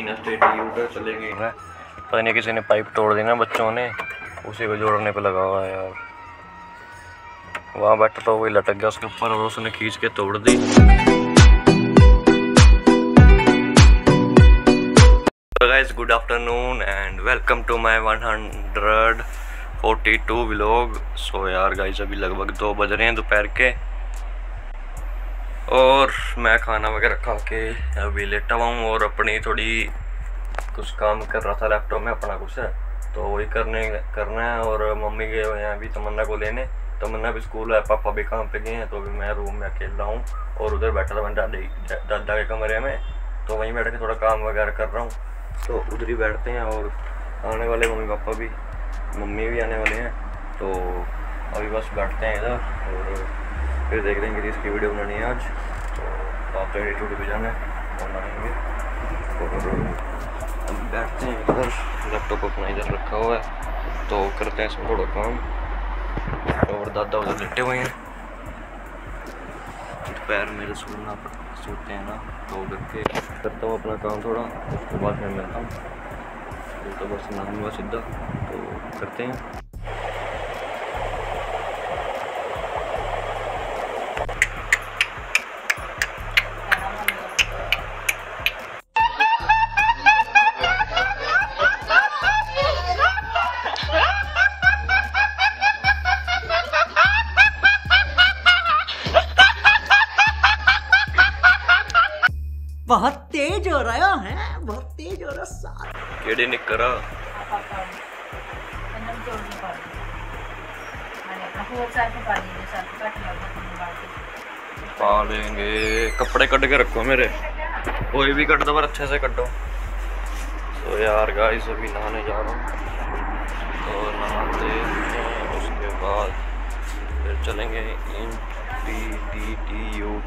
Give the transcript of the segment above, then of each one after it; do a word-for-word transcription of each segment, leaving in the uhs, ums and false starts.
इन state यूडर चलेंगे। पता नहीं किसी ने पाइप तोड़ देना बच्चों ने, उसी को जोड़ने पे लगा हुआ है यार। वहाँ बैठा तो वही लटक गया उसके ऊपर और उसने खींच के तोड़ दी। Guys good afternoon and welcome to my one forty two vlog. So यार गाइस अभी लगभग दो बज रहे हैं दोपहर के, और मैं खाना वगैरह खा के अभी लेटा हुआ हूँ और अपनी थोड़ी कुछ काम कर रहा था लैपटॉप में अपना कुछ है तो वही करने करना है। और मम्मी गए हुए हैं अभी तमन्ना को लेने, तमन्ना भी स्कूल है, पापा भी काम पे गए हैं, तो अभी मैं रूम में अकेला हूँ। और उधर बैठा था मैं दादी दादा के कमरे में, तो वहीं बैठ के थोड़ा काम वगैरह कर रहा हूँ, तो उधर ही बैठते हैं। और आने वाले मम्मी पापा भी, मम्मी भी आने वाले हैं, तो अभी बस बैठते हैं इधर और फिर देख रहे हैं कि इसकी वीडियो बनानी है आज। तो आप एडिट टू डिवीजन है बनाएंगे और हम बैठते हैं इधर, लैपटॉप अपना इधर रखा हुआ है, तो करते हैं इसमें थोड़ा काम। और दादा उधर लेटे हुए हैं, पैर मेरे सोना सोते हैं ना, तो उधर के करता हूँ अपना काम थोड़ा, उसके बाद में मिलता हूँ। तो बस नाम हुआ सीधा, तो करते हैं। बहुत तेज हो रहा है, बहुत तेज हो रहा साथ। केड़े ने करा पालेंगे। कपड़े कट के रखो मेरे, कोई भी कट दो पर अच्छे से कटो। तो यार गाइस अभी नहाने जा रहा हूँ, तो नहाते उसके बाद फिर चलेंगे इंस्टीट्यूट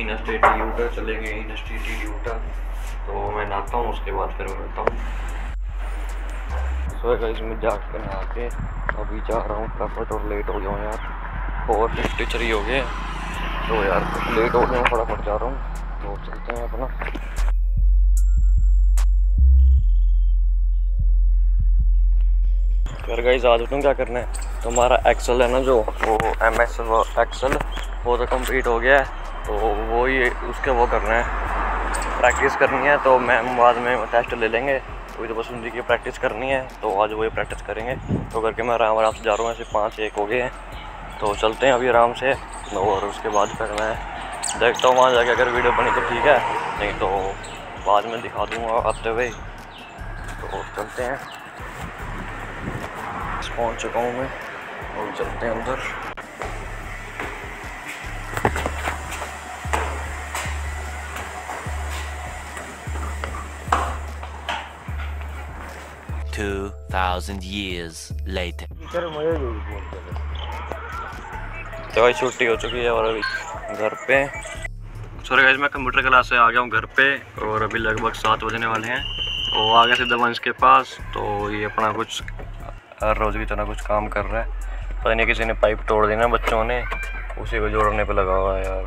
इन स्टेट यूटा चलेंगे इन स्टेट यूटा। तो मैं नहाता हूँ उसके बाद फिर मिलता हूँ। सो गाइस मैं जाके नहा के अभी जा रहा हूँ फटाफट, और लेट हो गया हूँ यार, और स्टिचर ही हो गए, तो यार लेट हो गया हूँ, फटाफट जा रहा हूँ। तो चलते हैं अपना। यार गाइस आज तुम क्या करना है, तुम्हारा एक्सेल है ना जो वो एम एस एक्सेल वो तो कंप्लीट हो गया है, तो वो ही उसके वो करना है, प्रैक्टिस करनी है। तो मैम बाद में टेस्ट ले लेंगे, अभी तो बस उन जी की प्रैक्टिस करनी है, तो आज वही प्रैक्टिस करेंगे। तो करके मैं आराम आराम से जा रहा हूँ, ऐसे पाँच एक हो गए हैं, तो चलते हैं अभी आराम से। और उसके बाद फिर मैं देखता हूँ वहाँ जाके, अगर वीडियो बनी तो ठीक है, नहीं तो बाद में दिखा दूँगा आते हुए। तो चलते हैं, पहुँच चुका हूँ मैं, और चलते हैं उधर। two thousand years later। तो भाई छुट्टी हो चुकी है और अभी घर पे। सॉरी गाइस मैं कंप्यूटर क्लास से आ गया हूँ घर पे, और अभी लगभग सात बजने वाले हैं, और आगे सीधा वंश के पास। तो ये अपना कुछ हर रोज़ की तरह कुछ काम कर रहा है। पता नहीं किसी ने पाइप तोड़ देना बच्चों ने, उसी को जोड़ने पे लगा हुआ है यार।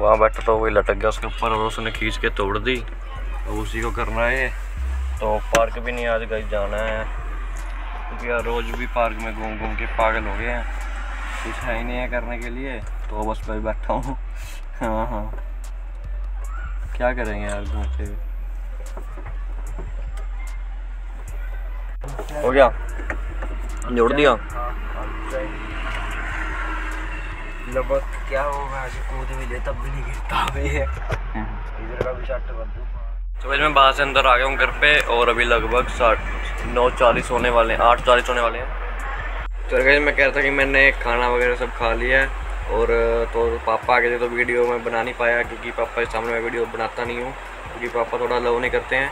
वहाँ बैठा तो वही लटक गया उसके ऊपर और उसने खींच के तोड़ दी, और उसी को करना है। तो पार्क भी नहीं आज गाइस जाना है, क्योंकि यार रोज़ भी पार्क में घूम घूम के पागल हो गए हैं, कुछ है ही नहीं है करने के लिए, तो बस पर बैठा हूँ। हाँ हाँ क्या करेंगे यार घूमते हुए। हो गया जोड़ दिया लगभग, क्या हो मैं आज कूद भी ले तब भी नहीं गिरता है, इधर का भी शॉट बन दूँ। तो भाई मैं बाहर से अंदर आ गया हूँ घर पे, और अभी लगभग साठ नौ चालीस होने वाले हैं, आठ चालीस होने वाले हैं। तो भाई मैं कह रहा था कि मैंने खाना वगैरह सब खा लिया है, और तो पापा आ गए थे तो वीडियो मैं बना नहीं पाया, क्योंकि पापा के सामने मैं वीडियो बनाता नहीं हूँ, क्योंकि पापा थोड़ा लव नहीं करते हैं।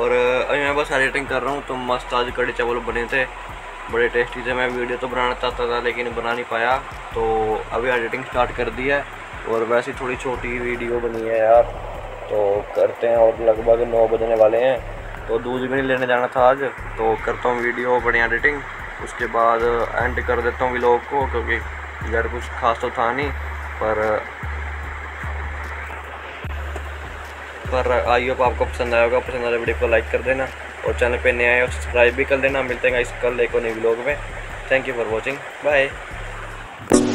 और अभी मैं बस एडिटिंग कर रहा हूँ। तो मस्त आज कड़े चावल बने थे, बड़े टेस्टी थे। मैं वीडियो तो बनाना चाहता था लेकिन बना नहीं पाया, तो अभी एडिटिंग स्टार्ट कर दी है, और वैसी थोड़ी छोटी वीडियो बनी है यार, तो करते हैं। और लगभग नौ बजने वाले हैं, तो दूध भी नहीं लेने जाना था आज, तो करता हूँ वीडियो बढ़िया एडिटिंग, उसके बाद एंड कर देता हूँ व्लॉग को, क्योंकि यार कुछ खास तो था नहीं। पर पर आई होप आपको पसंद आया होगा। पसंद आया वीडियो को लाइक कर देना और चैनल पे नए आए हो सब्सक्राइब भी कर देना। मिलते हैं इस कल एक और नई व्लॉग में। Thank you for watching, bye.